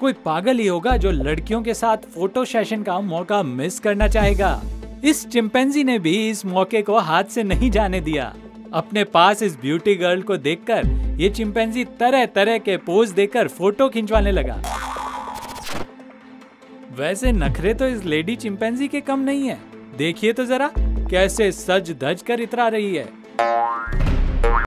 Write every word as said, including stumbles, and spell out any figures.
कोई पागल ही होगा जो लड़कियों के साथ फोटो सेशन का मौका मिस करना चाहेगा। इस चिंपैंजी ने भी इस मौके को हाथ से नहीं जाने दिया। अपने पास इस ब्यूटी गर्ल को देखकर ये चिंपैंजी तरह तरह के पोज देकर फोटो खिंचवाने लगा। वैसे नखरे तो इस लेडी चिंपैंजी के कम नहीं है, देखिए तो जरा कैसे सज धज कर इतरा रही है।